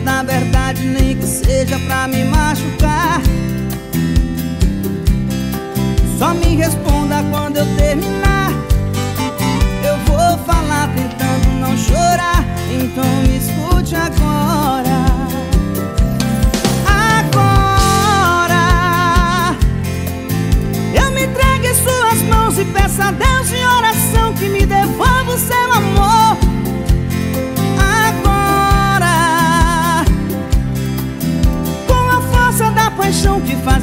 toda a verdade, nem que seja pra me machucar. Só me responda quando eu terminar. Eu vou falar tentando não chorar, então me escute agora. Agora eu me entrego em suas mãos e peço a Deus em oração que me devolva o seu amor. Agora, com a força da paixão que faz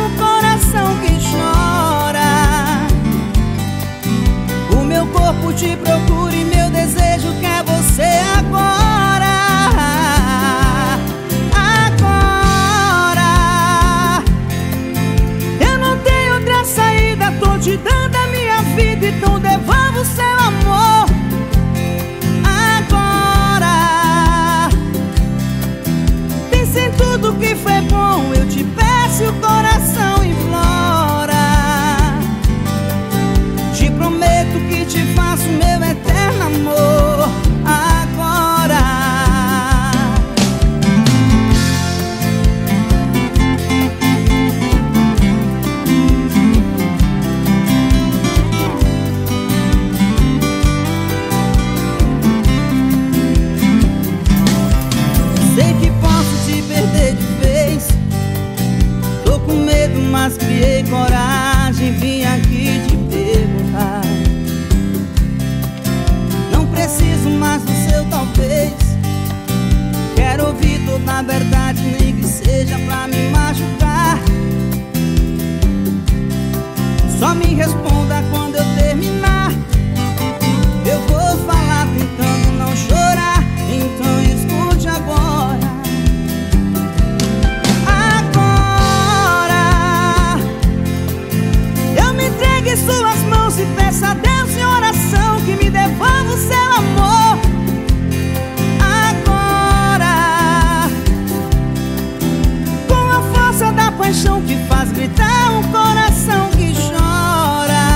o coração que chora, o meu corpo te procura e meu desejo quer você agora. Agora eu não tenho outra saída, tô te dando a minha vida, então devolvo o seu amor. Agora pense em tudo que foi bom, eu te peço e o coração implora. Te prometo que te faço meu eterno amor agora. Mas criei coragem, vim aqui te perguntar. Não preciso mais do seu talvez. Quero ouvir toda a verdade, nem que seja pra me machucar. Só me responda quando eu terminar. Eu vou falar tentando não chorar, então escute agora. Suas mãos e peço a Deus em oração que me devolva o seu amor. Agora, com a força da paixão que faz gritar um coração que chora,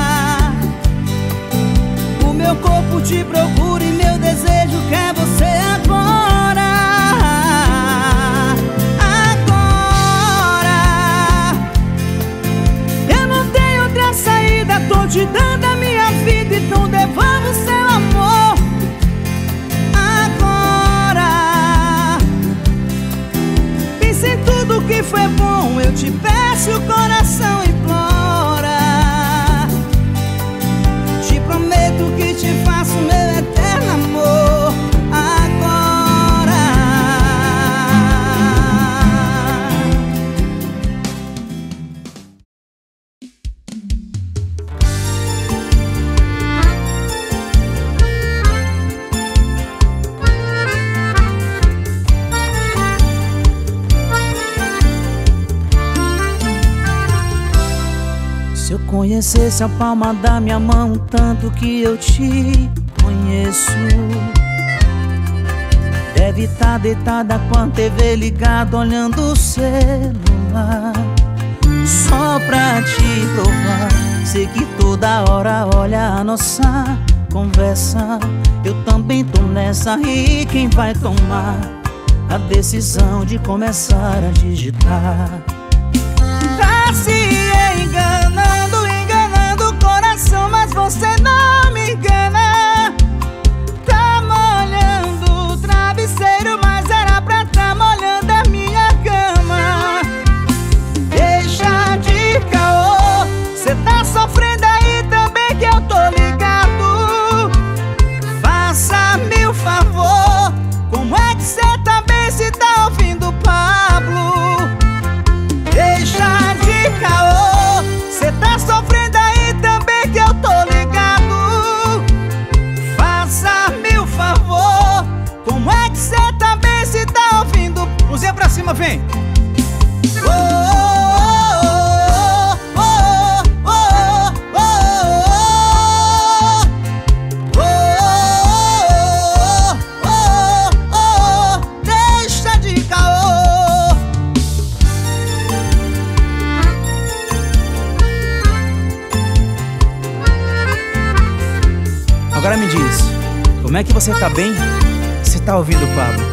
o meu corpo te procura e meu desejo quer você agora. Agora eu não tenho outra saída, tô te dando a minha vida, então devolva o seu amor. Agora pense em tudo que foi bom, eu te peço e o coração implora. Te prometo que te faço meu eterno amor . Se a palma da minha mão, tanto que eu te conheço, deve estar deitada com a TV ligada, olhando o celular, só pra te louvar. Sei que toda hora olha a nossa conversa. Eu também tô nessa, e quem vai tomar a decisão de começar a digitar? Tá se enganando, mas você não me engana. Tá molhando o travesseiro, mas era pra tá molhando a minha cama. Deixa de caô, cê tá sofrendo aí também que eu tô ligado. Faça-me o favor, como é que cê tá bem se tá ouvindo Pablo? Deixa de caô, cê tá sofrendo aí que eu tô ligado. Faça-me o favor, como é que cê tá bem se tá ouvindo? Mãozinha pra cima, vem! Deixa de caô. Agora me diz, como é que você tá bem? Você tá ouvindo o Pablo?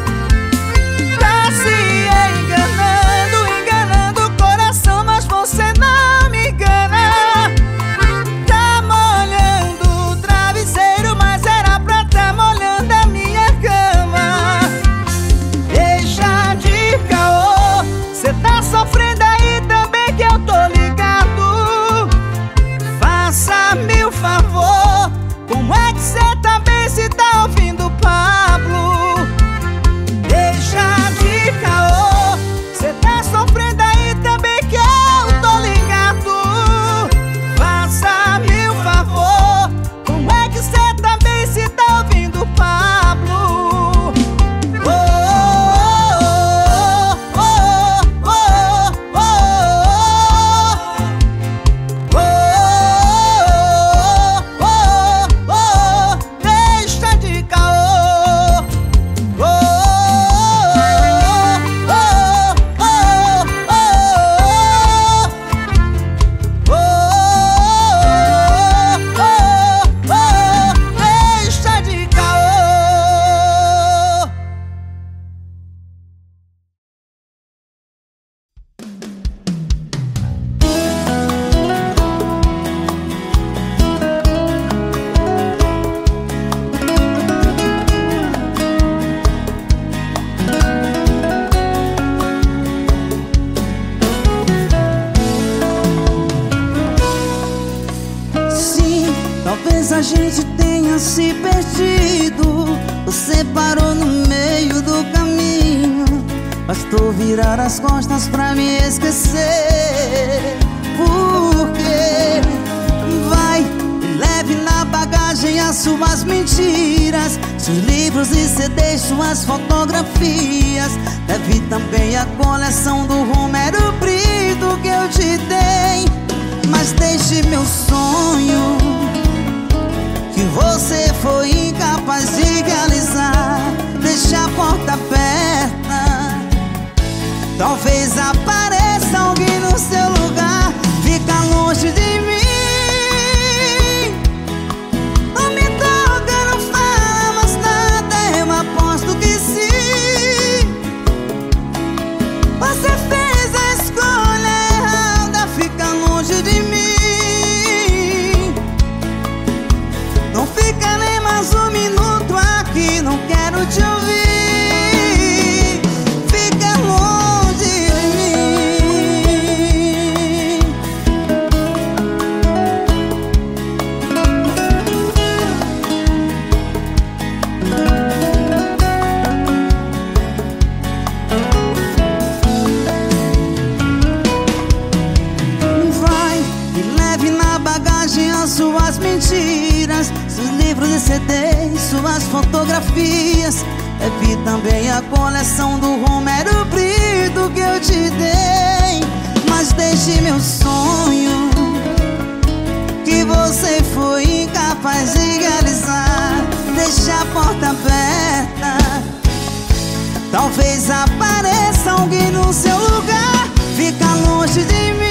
Fica longe de mim.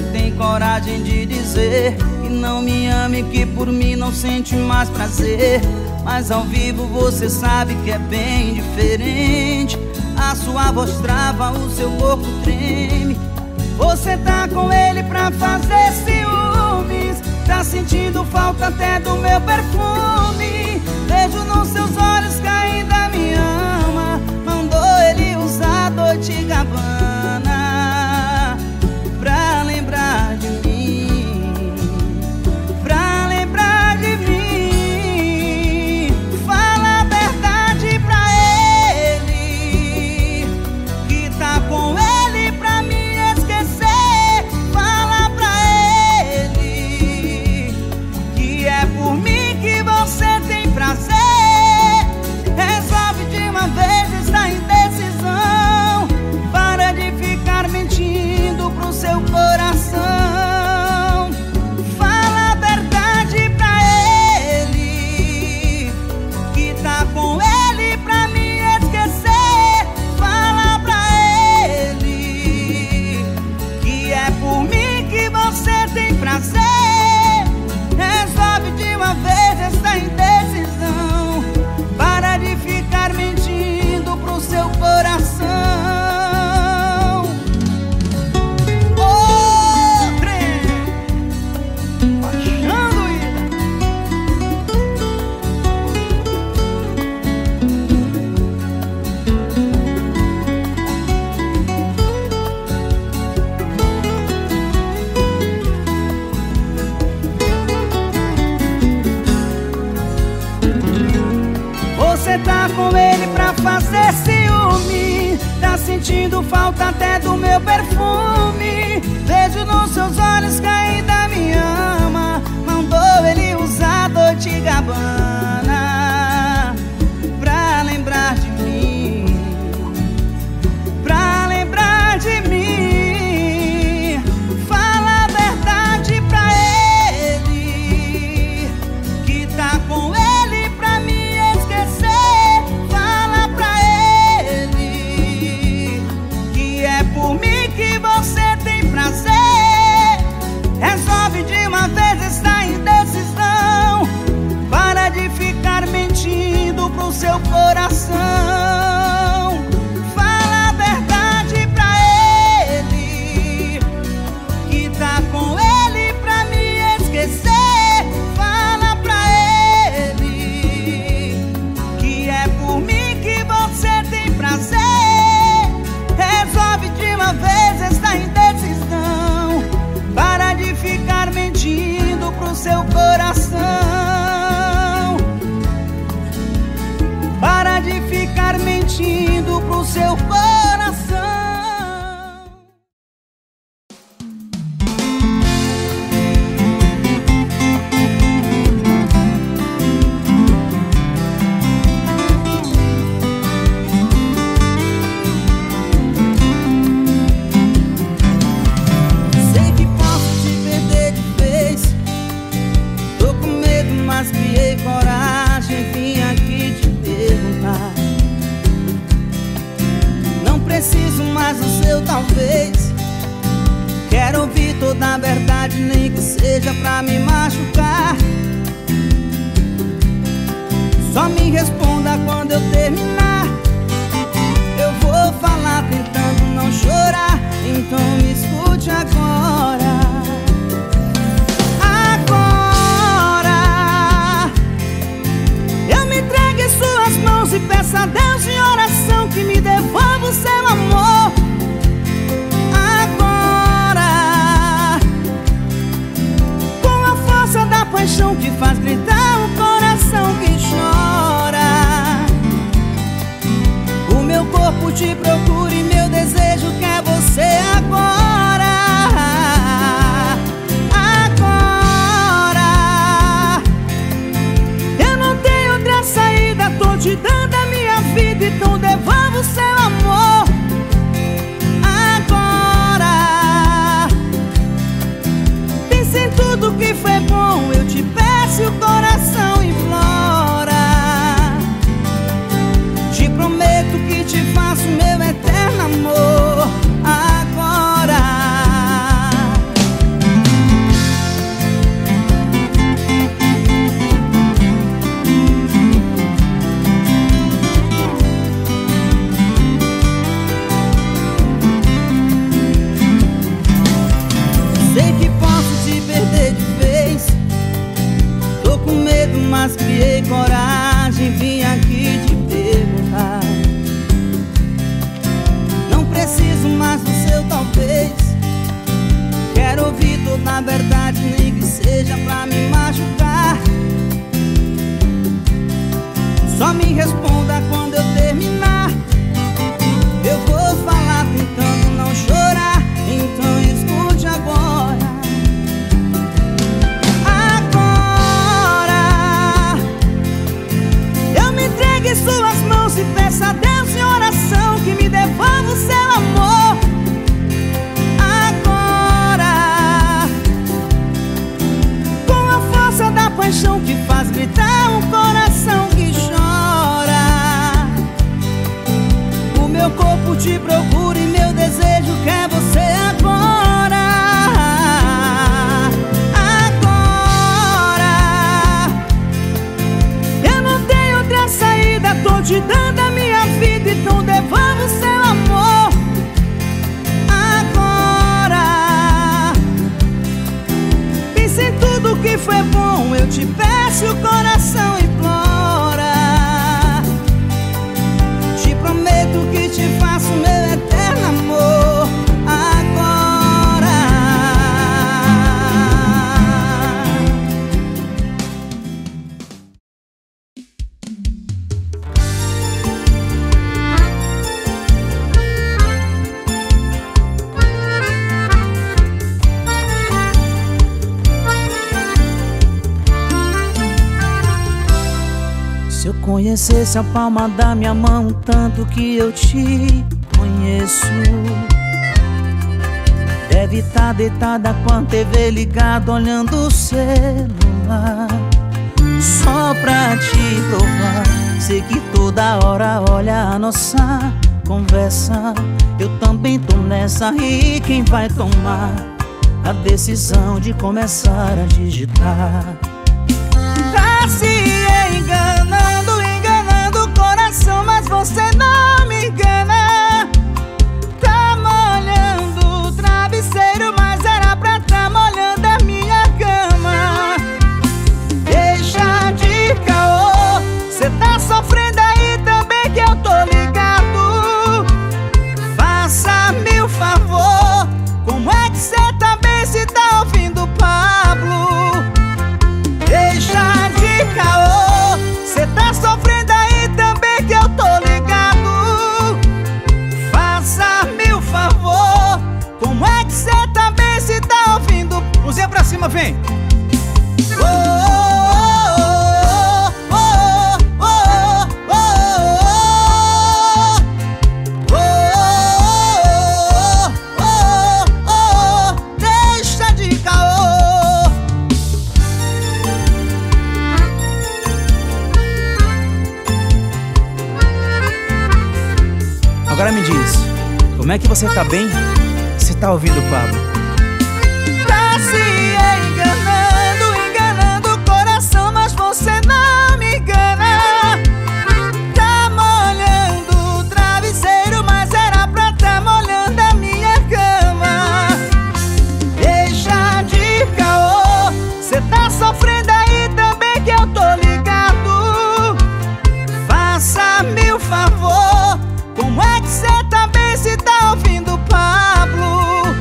você tem coragem de dizer que não me ama e que por mim não sente mais prazer. Mas ao vivo você sabe que é bem diferente. A sua voz trava, o seu corpo treme. Você tá com ele pra fazer ciúmes, tá sentindo falta até do meu perfume. Vejo nos seus olhos que ainda me ama. Mandou ele usar Dolce & Gabbana pra lembrar de mim, pra lembrar de mim. Fala a verdade pra ele, que tá com ele pra me esquecer. Fala pra ele que é por mim que você tem prazer. Resolve de uma vez essa indecisão, para de ficar mentindo pro seu coração. Fala a verdade pra ele, que tá com ele pra me esquecer. Fala pra ele que é por mim que você tem prazer. Resolve de uma vez essa indecisão, para de ficar mentindo pro seu coração. Oh, trem, baixando ida. Você tá com ele pra fazer ciúme, tá sentindo falta até do meu perfume. Vejo nos seus olhos que ainda me ama. Mandou ele usar Dolce & Gabbana pra lembrar de mim, pra lembrar de mim. Fala a verdade pra ele, que tá com ele pra me esquecer. Fala pra ele que é por mim que você tem prazer. Resolve de uma vez essa indecisão, para de ficar mentindo pro seu coração. Fala a verdade pra ele, que tá com ele pra me esquecer. Fala pra ele que é por mim que você tem prazer. Resolve de uma vez essa indecisão, para de ficar mentindo pro seu coração. Para de ficar mentindo pro seu coração. Sei que posso te perder de vez. Tô com medo, mas criei coragem. Vim aqui te perguntar. Não preciso mais do seu talvez. Quero ouvir toda a verdade, nem que seja pra me machucar. Só me responda quando eu terminar. Eu vou falar tentando não chorar. Então me escute agora. Agora eu me entrego em suas mãos e peço a Deus em oração que me devolva o seu amor. Agora, com a força da paixão que faz gritar o coração que chora, o meu corpo te procura e meu desejo quer você agora. Agora eu não tenho outra saída, tô te dando a minha vida, então devolvo o seu amor. Agora pense em tudo que foi bom, eu te peço e o coração implora. Te prometo que te faço meu eterno amor. Agora mas criei coragem, vim aqui te perguntar. Não preciso mais do seu talvez, quero ouvir toda a verdade, nem que seja pra me machucar. Só me responda quando eu terminar. Eu vou falar tentando não chorar, então escute agora. Agora eu me entrego em suas mãos e peço a Deus em oração que me devolva o seu amor. Agora, com a força da paixão que faz gritar um coração que chora, meu corpo te procura e meu desejo quer você agora. Agora eu não tenho outra saída, tô te dando a minha vida, então devolva o seu amor. Agora pense em tudo que foi bom, eu te peço o coração implora. Prometo que te faço meu eterno amor agora. Se eu conhecesse a palma da minha mão, tanto que eu te conheço, deve estar deitada com a TV ligada, olhando o celular. Só pra te provar, sei que toda hora olha a nossa conversa. Eu também tô nessa, e quem vai tomar a decisão de começar a digitar? Tá se enganando o coração, mas você não me engana. Tá molhando o travesseiro, mas era pra tá molhando a minha cama. Deixa de caô, cê tá sofrendo aí também que eu tô ligado. Faça-me o favor, como é que cê também se tá ouvindo, Pablo? Deixa de caô, cê tá sofrendo aí também que eu tô ligado. Faça-me o favor, como é que cê também se tá ouvindo? Mãozinha pra cima, vem! Agora me diz, como é que você tá bem? Você tá ouvindo, Pablo? Tá se enganando o coração, mas você não me engana. Tá molhando o travesseiro, mas era pra tá molhando a minha cama. Deixa de caô, cê tá sofrendo aí também que eu tô ligado. Faça-me o favor, como é que cê também se tá ouvindo, Pablo?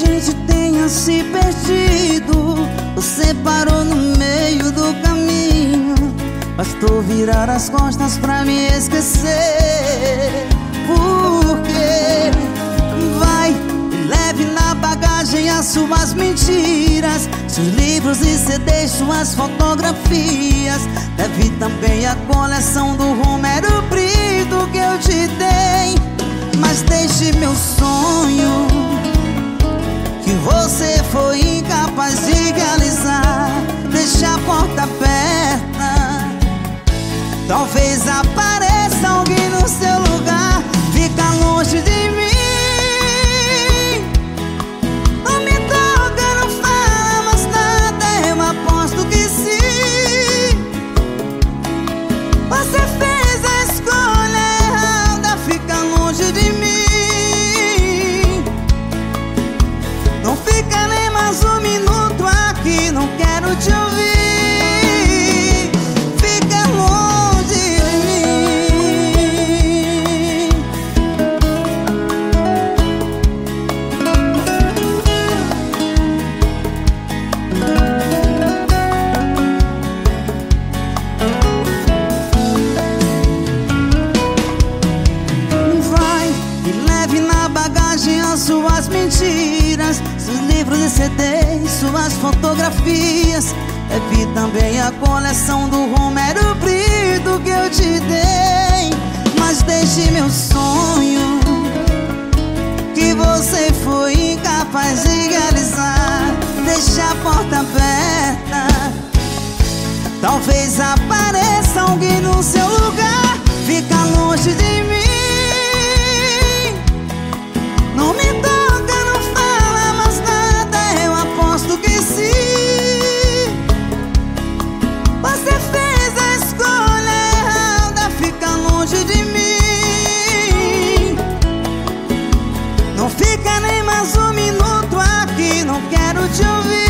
gente tenha se perdido, você parou no meio do caminho. Bastou virar as costas pra me esquecer. Porque vai, e leve na bagagem as suas mentiras, seus livros e CDs, suas fotografias. Leve também a coleção do Romero Britto que eu te dei. Mas deixe meu sonho, que você foi incapaz de realizar. Deixe a porta aberta, talvez apareça alguém no seu lugar. Fica longe de mim, não me toca, não fala mais nada. Eu aposto que sim, você fez a escolha errada. Fica longe de mim, não fica nem mais um minuto aqui, não quero te ouvir. Suas mentiras, seus livros e CDs, suas fotografias. Leve também a coleção do Romero Britto que eu te dei. Mas deixe meu sonho, que você foi incapaz de realizar. Deixe a porta aberta, talvez apareça alguém no seu lugar. Fica longe de mim, não me toca, não fala mais nada. Eu aposto que sim, você fez a escolha errada. Fica longe de mim, não fica nem mais um minuto aqui, não quero te ouvir.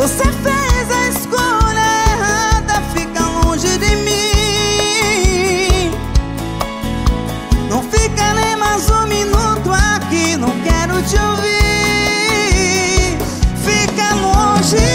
Você fez a escolha errada, fica longe de mim. Não fica nem mais um minuto aqui, não quero te ouvir. Fica longe de mim.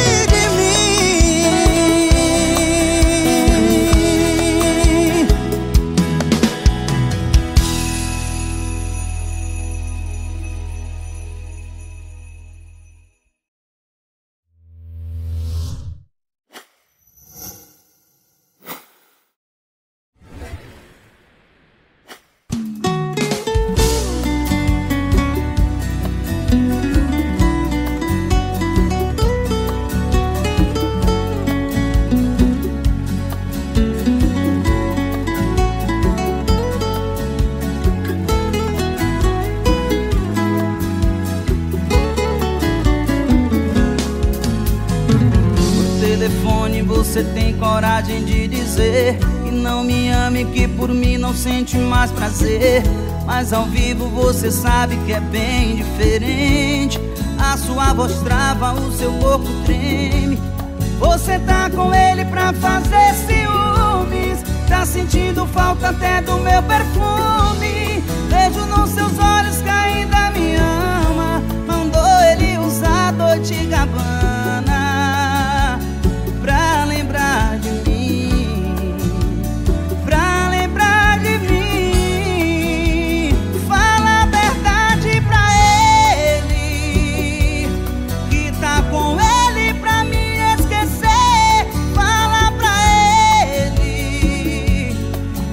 Você tem coragem de dizer que não me ama e que por mim não sente mais prazer. Mas ao vivo você sabe que é bem diferente. A sua voz trava, o seu corpo treme. Você tá com ele pra fazer ciúmes, tá sentindo falta até do meu perfume. Vejo nos seus olhos que ainda me ama, mandou ele usar Dolce & Gabbana pra lembrar de mim, pra lembrar de mim. Fala a verdade pra ele, que tá com ele pra me esquecer. Fala pra ele,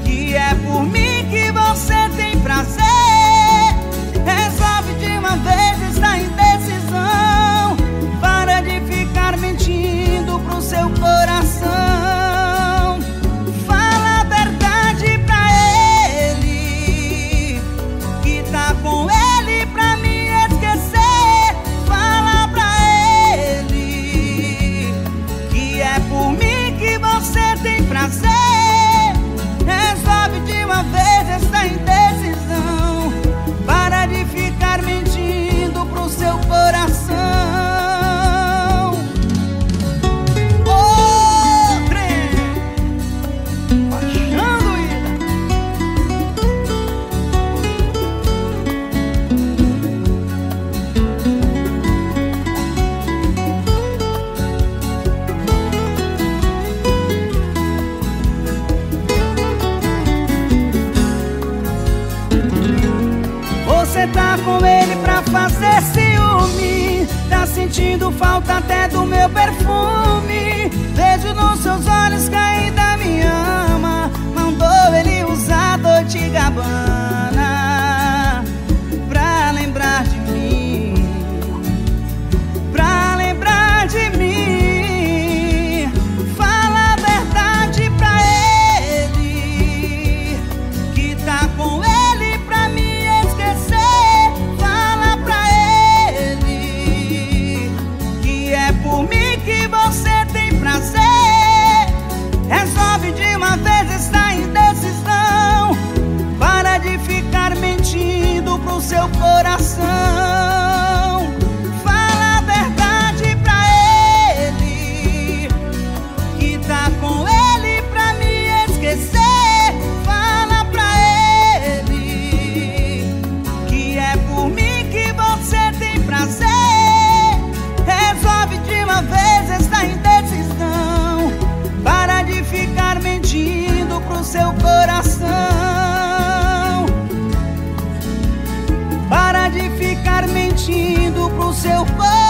que é por mim que você fazer ciúme. Tá sentindo falta até do meu perfume. Vejo nos seus olhos que ainda me ama. Mandou ele usar Dolce & Gabbana pra lembrar de mim, pra lembrar de mim. Fala a verdade pra ele, que tá com ele pra me esquecer. Fala pra ele que é por mim que você tem prazer. Resolve de uma vez essa indecisão, para de ficar mentindo pro seu coração. Fala a verdade pra ele, que tá com ele pra me esquecer. Fala pra ele que é por mim que você tem prazer. Resolve de uma vez essa indecisão, para de ficar mentindo pro seu coração. Para de ficar mentindo pro seu coração.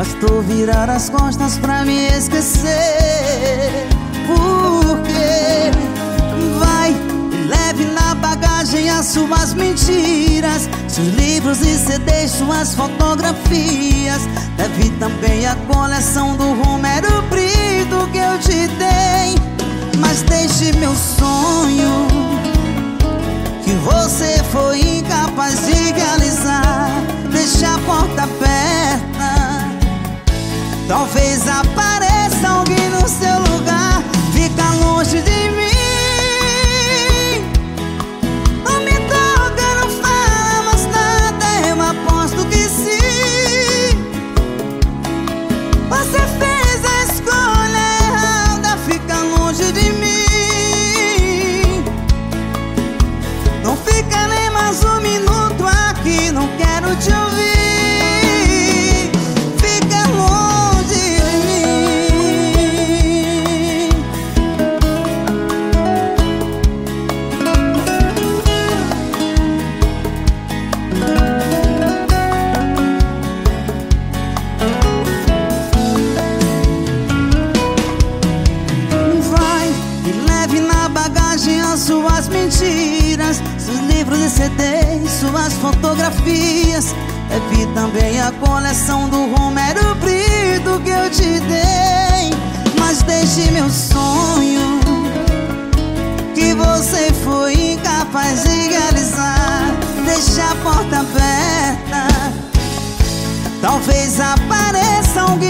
Bastou virar as costas pra me esquecer. Porque vai, leve na bagagem as suas mentiras, seus livros e CDs, suas fotografias. Leve também a coleção do Romero Britto que eu te dei. Mas deixe meu sonho, que você foi incapaz de realizar. Deixe a porta aberta, talvez apareça alguém no seu lugar. Fica longe de mim, não me toca, não fala mais nada. Eu aposto que sim, você fez a escolha errada. Fica longe de mim, não fica nem mais um minuto aqui, não quero te ouvir. Suas mentiras, seus livros e CDs, suas fotografias. Leve também a coleção do Romero Britto que eu te dei. Mas deixe meu sonho, que você foi incapaz de realizar. Deixe a porta aberta, talvez apareça alguém.